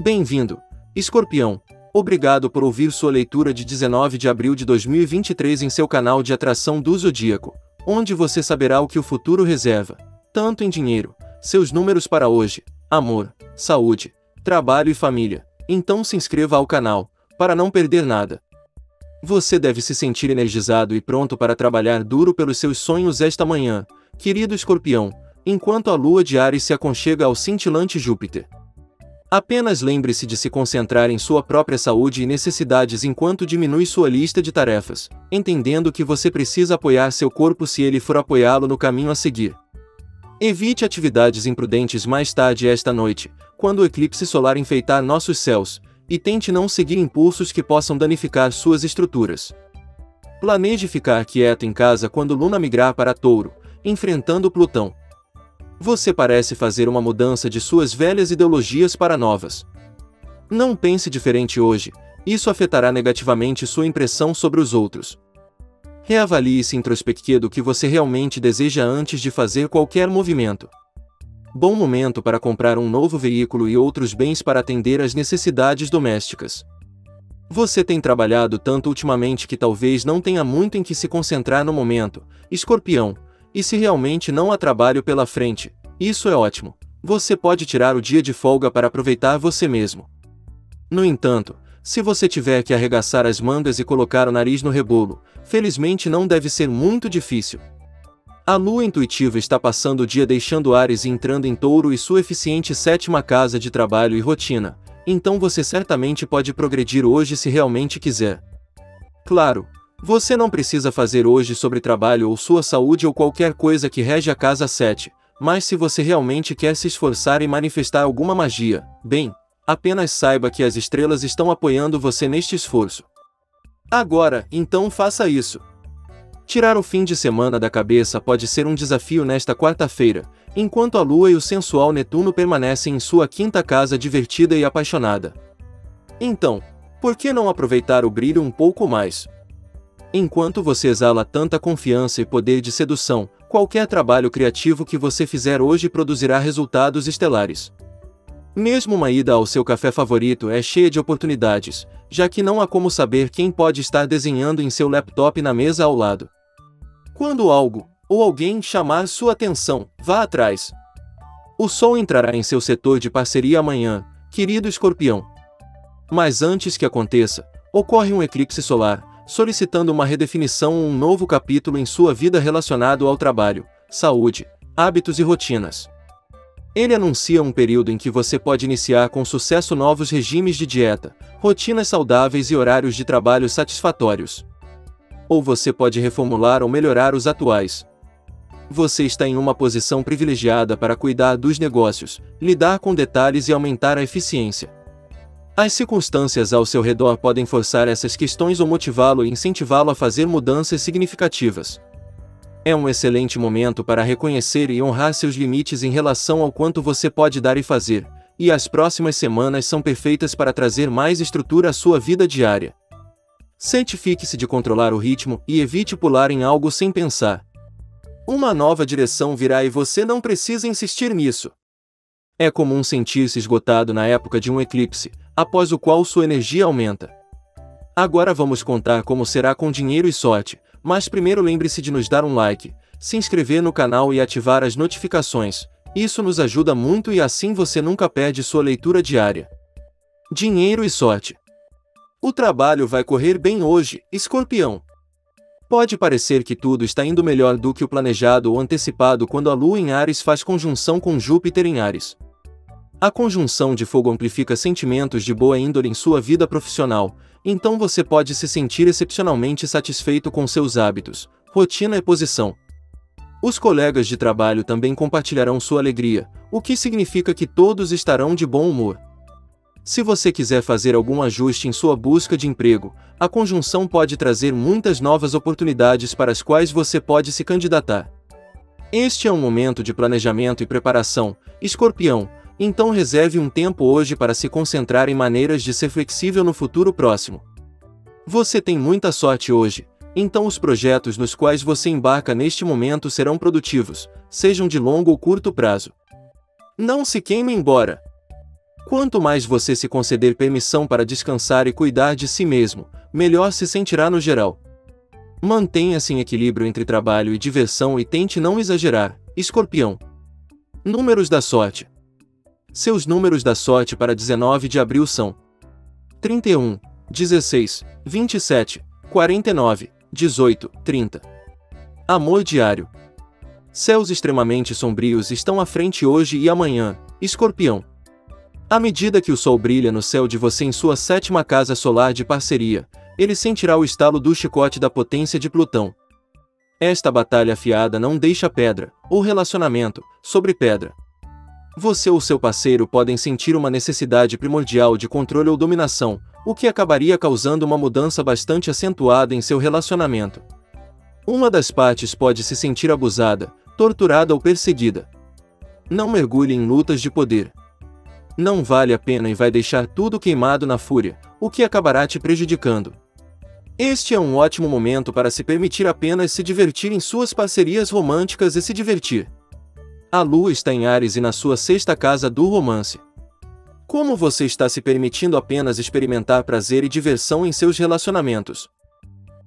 Bem-vindo, Escorpião! Obrigado por ouvir sua leitura de 19 de abril de 2023 em seu canal de atração do Zodíaco, onde você saberá o que o futuro reserva, tanto em dinheiro, seus números para hoje, amor, saúde, trabalho e família. Então se inscreva ao canal, para não perder nada. Você deve se sentir energizado e pronto para trabalhar duro pelos seus sonhos esta manhã, querido Escorpião, enquanto a lua de Áries se aconchega ao cintilante Júpiter. Apenas lembre-se de se concentrar em sua própria saúde e necessidades enquanto diminui sua lista de tarefas, entendendo que você precisa apoiar seu corpo se ele for apoiá-lo no caminho a seguir. Evite atividades imprudentes mais tarde esta noite, quando o eclipse solar enfeitar nossos céus, e tente não seguir impulsos que possam danificar suas estruturas. Planeje ficar quieto em casa quando Luna migrar para Touro, enfrentando Plutão. Você parece fazer uma mudança de suas velhas ideologias para novas. Não pense diferente hoje, isso afetará negativamente sua impressão sobre os outros. Reavalie e se introspecte do que você realmente deseja antes de fazer qualquer movimento. Bom momento para comprar um novo veículo e outros bens para atender às necessidades domésticas. Você tem trabalhado tanto ultimamente que talvez não tenha muito em que se concentrar no momento, Escorpião. E se realmente não há trabalho pela frente, isso é ótimo. Você pode tirar o dia de folga para aproveitar você mesmo. No entanto, se você tiver que arregaçar as mangas e colocar o nariz no rebolo, felizmente não deve ser muito difícil. A lua intuitiva está passando o dia deixando Áries e entrando em Touro e sua eficiente sétima casa de trabalho e rotina, então você certamente pode progredir hoje se realmente quiser. Claro, você não precisa fazer hoje sobre trabalho ou sua saúde ou qualquer coisa que rege a casa 7, mas se você realmente quer se esforçar e manifestar alguma magia, bem, apenas saiba que as estrelas estão apoiando você neste esforço. Agora, então faça isso. Tirar o fim de semana da cabeça pode ser um desafio nesta quarta-feira, enquanto a lua e o sensual Netuno permanecem em sua quinta casa divertida e apaixonada. Então, por que não aproveitar o brilho um pouco mais? Enquanto você exala tanta confiança e poder de sedução, qualquer trabalho criativo que você fizer hoje produzirá resultados estelares. Mesmo uma ida ao seu café favorito é cheia de oportunidades, já que não há como saber quem pode estar desenhando em seu laptop na mesa ao lado. Quando algo, ou alguém chamar sua atenção, vá atrás. O sol entrará em seu setor de parceria amanhã, querido Escorpião. Mas antes que aconteça, ocorre um eclipse solar, solicitando uma redefinição ou um novo capítulo em sua vida relacionado ao trabalho, saúde, hábitos e rotinas. Ele anuncia um período em que você pode iniciar com sucesso novos regimes de dieta, rotinas saudáveis e horários de trabalho satisfatórios. Ou você pode reformular ou melhorar os atuais. Você está em uma posição privilegiada para cuidar dos negócios, lidar com detalhes e aumentar a eficiência. As circunstâncias ao seu redor podem forçar essas questões ou motivá-lo e incentivá-lo a fazer mudanças significativas. É um excelente momento para reconhecer e honrar seus limites em relação ao quanto você pode dar e fazer, e as próximas semanas são perfeitas para trazer mais estrutura à sua vida diária. Certifique-se de controlar o ritmo e evite pular em algo sem pensar. Uma nova direção virá e você não precisa insistir nisso. É comum sentir-se esgotado na época de um eclipse, após o qual sua energia aumenta. Agora vamos contar como será com dinheiro e sorte, mas primeiro lembre-se de nos dar um like, se inscrever no canal e ativar as notificações, isso nos ajuda muito e assim você nunca perde sua leitura diária. Dinheiro e sorte. O trabalho vai correr bem hoje, Escorpião. Pode parecer que tudo está indo melhor do que o planejado ou antecipado quando a lua em Áries faz conjunção com Júpiter em Áries. A conjunção de fogo amplifica sentimentos de boa índole em sua vida profissional, então você pode se sentir excepcionalmente satisfeito com seus hábitos, rotina e posição. Os colegas de trabalho também compartilharão sua alegria, o que significa que todos estarão de bom humor. Se você quiser fazer algum ajuste em sua busca de emprego, a conjunção pode trazer muitas novas oportunidades para as quais você pode se candidatar. Este é um momento de planejamento e preparação, Escorpião. Então reserve um tempo hoje para se concentrar em maneiras de ser flexível no futuro próximo. Você tem muita sorte hoje, então os projetos nos quais você embarca neste momento serão produtivos, sejam de longo ou curto prazo. Não se queime embora. Quanto mais você se conceder permissão para descansar e cuidar de si mesmo, melhor se sentirá no geral. Mantenha-se em equilíbrio entre trabalho e diversão e tente não exagerar, Escorpião. Números da sorte. Seus números da sorte para 19 de abril são 31, 16, 27, 49, 18, 30. Amor diário. Céus extremamente sombrios estão à frente hoje e amanhã, Escorpião. À medida que o sol brilha no céu de você em sua sétima casa solar de parceria, ele sentirá o estalo do chicote da potência de Plutão. Esta batalha afiada não deixa pedra, ou relacionamento, sobre pedra. Você ou seu parceiro podem sentir uma necessidade primordial de controle ou dominação, o que acabaria causando uma mudança bastante acentuada em seu relacionamento. Uma das partes pode se sentir abusada, torturada ou perseguida. Não mergulhe em lutas de poder. Não vale a pena e vai deixar tudo queimado na fúria, o que acabará te prejudicando. Este é um ótimo momento para se permitir apenas se divertir em suas parcerias românticas e se divertir. A lua está em Áries e na sua sexta casa do romance. Como você está se permitindo apenas experimentar prazer e diversão em seus relacionamentos?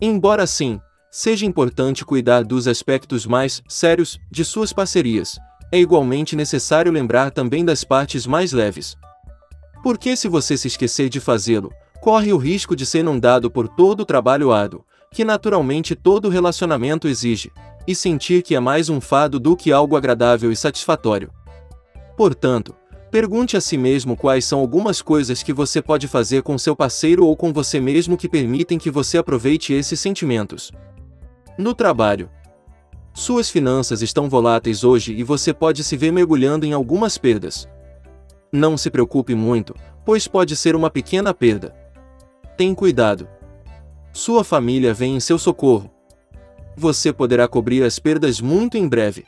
Embora sim, seja importante cuidar dos aspectos mais sérios de suas parcerias, é igualmente necessário lembrar também das partes mais leves. Porque se você se esquecer de fazê-lo, corre o risco de ser inundado por todo o trabalho árduo, que naturalmente todo relacionamento exige, e sentir que é mais um fardo do que algo agradável e satisfatório. Portanto, pergunte a si mesmo quais são algumas coisas que você pode fazer com seu parceiro ou com você mesmo que permitem que você aproveite esses sentimentos. No trabalho, suas finanças estão voláteis hoje e você pode se ver mergulhando em algumas perdas. Não se preocupe muito, pois pode ser uma pequena perda. Tem cuidado. Sua família vem em seu socorro. Você poderá cobrir as perdas muito em breve.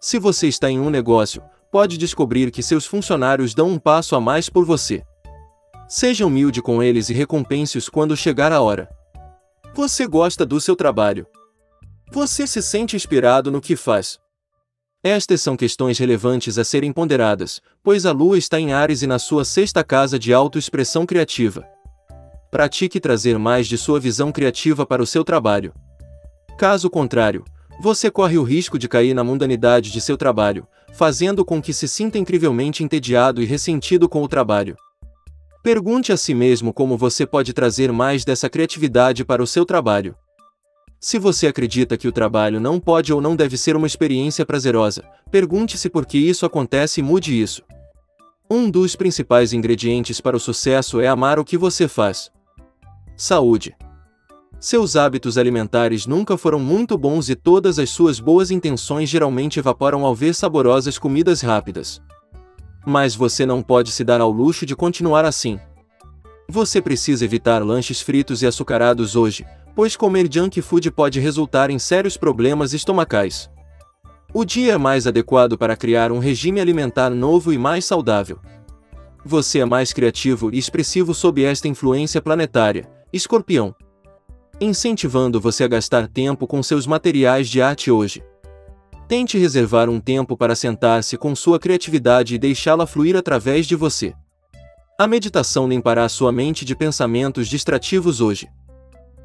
Se você está em um negócio, pode descobrir que seus funcionários dão um passo a mais por você. Seja humilde com eles e recompense-os quando chegar a hora. Você gosta do seu trabalho. Você se sente inspirado no que faz. Estas são questões relevantes a serem ponderadas, pois a lua está em Áries e na sua sexta casa de autoexpressão criativa. Pratique trazer mais de sua visão criativa para o seu trabalho. Caso contrário, você corre o risco de cair na mundanidade de seu trabalho, fazendo com que se sinta incrivelmente entediado e ressentido com o trabalho. Pergunte a si mesmo como você pode trazer mais dessa criatividade para o seu trabalho. Se você acredita que o trabalho não pode ou não deve ser uma experiência prazerosa, pergunte-se por que isso acontece e mude isso. Um dos principais ingredientes para o sucesso é amar o que você faz. Saúde. Seus hábitos alimentares nunca foram muito bons e todas as suas boas intenções geralmente evaporam ao ver saborosas comidas rápidas. Mas você não pode se dar ao luxo de continuar assim. Você precisa evitar lanches fritos e açucarados hoje, pois comer junk food pode resultar em sérios problemas estomacais. O dia é mais adequado para criar um regime alimentar novo e mais saudável. Você é mais criativo e expressivo sob esta influência planetária, Escorpião, incentivando você a gastar tempo com seus materiais de arte hoje. Tente reservar um tempo para sentar-se com sua criatividade e deixá-la fluir através de você. A meditação limpará sua mente de pensamentos distrativos hoje.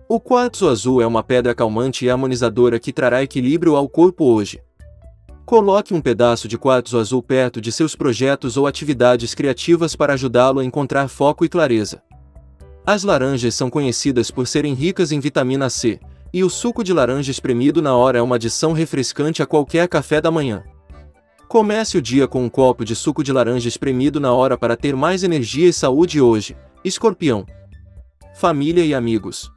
O quartzo azul é uma pedra calmante e harmonizadora que trará equilíbrio ao corpo hoje. Coloque um pedaço de quartzo azul perto de seus projetos ou atividades criativas para ajudá-lo a encontrar foco e clareza. As laranjas são conhecidas por serem ricas em vitamina C, e o suco de laranja espremido na hora é uma adição refrescante a qualquer café da manhã. Comece o dia com um copo de suco de laranja espremido na hora para ter mais energia e saúde hoje, Escorpião. Família e amigos.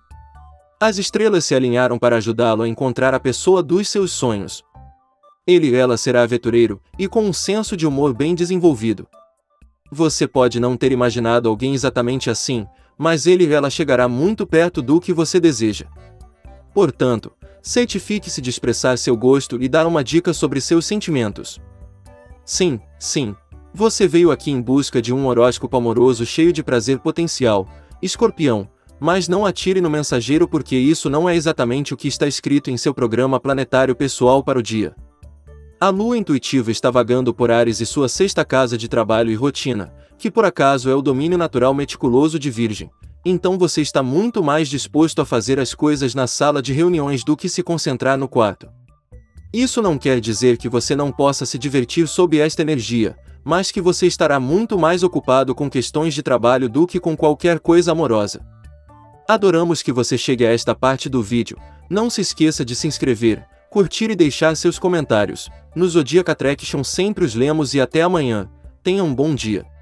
As estrelas se alinharam para ajudá-lo a encontrar a pessoa dos seus sonhos. Ele e ela será aventureiro, e com um senso de humor bem desenvolvido. Você pode não ter imaginado alguém exatamente assim, mas ele e ela chegará muito perto do que você deseja. Portanto, certifique-se de expressar seu gosto e dar uma dica sobre seus sentimentos. Sim, você veio aqui em busca de um horóscopo amoroso cheio de prazer potencial, Escorpião. Mas não atire no mensageiro porque isso não é exatamente o que está escrito em seu programa planetário pessoal para o dia. A lua intuitiva está vagando por Áries e sua sexta casa de trabalho e rotina, que por acaso é o domínio natural meticuloso de Virgem. Então você está muito mais disposto a fazer as coisas na sala de reuniões do que se concentrar no quarto. Isso não quer dizer que você não possa se divertir sob esta energia, mas que você estará muito mais ocupado com questões de trabalho do que com qualquer coisa amorosa. Adoramos que você chegue a esta parte do vídeo. Não se esqueça de se inscrever, curtir e deixar seus comentários. No Zodiac Attraction sempre os lemos e até amanhã. Tenha um bom dia.